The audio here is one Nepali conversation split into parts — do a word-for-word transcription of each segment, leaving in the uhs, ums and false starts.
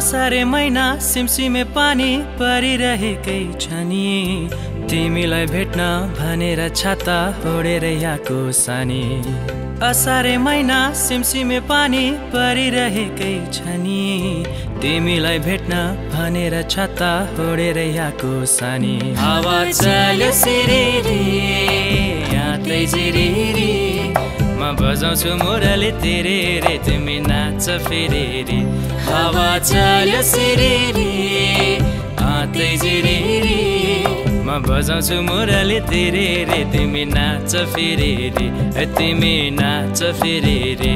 असारे महिना सिमसिमे पानी परिरहेकै छ नि तिमीलाई भेट्न भनेर छाता ओढेर आएको सानी। असारे महिना सिमसिमे पानी परिरहेकै छ नि तिमीलाई भेट्न भनेर छाता ओढेर आएको सानी। हावा चल्यो सिरिरी यादै जिरिरी म बजाउँछु मुरली तेरे रे तिमी नाच फेरि रे। हावा चल्यो सिरिरी आदै जिरिरी म बजाउँछु मुरली तेरे रे तिमी नाच फेरि रे तिमी नाच फेरि रे।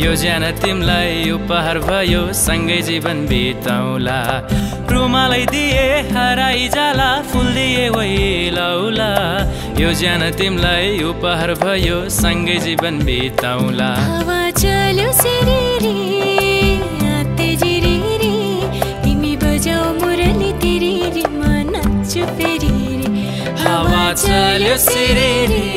यो जान तिमलाई उपहार भयो सँगै जीवन बिताउला। रुमालाई दिए हराई जाला फुल दिए वैलाउला यो जान तिमलाई उपहार भयो सँगै जीवन बिताउला। हावा चल्यो सिरिरी आते जिरिरी तिमी बजाऊ मुरली तेरी मन नाच्छु फेरि रे। हावा चल्यो सिरिरी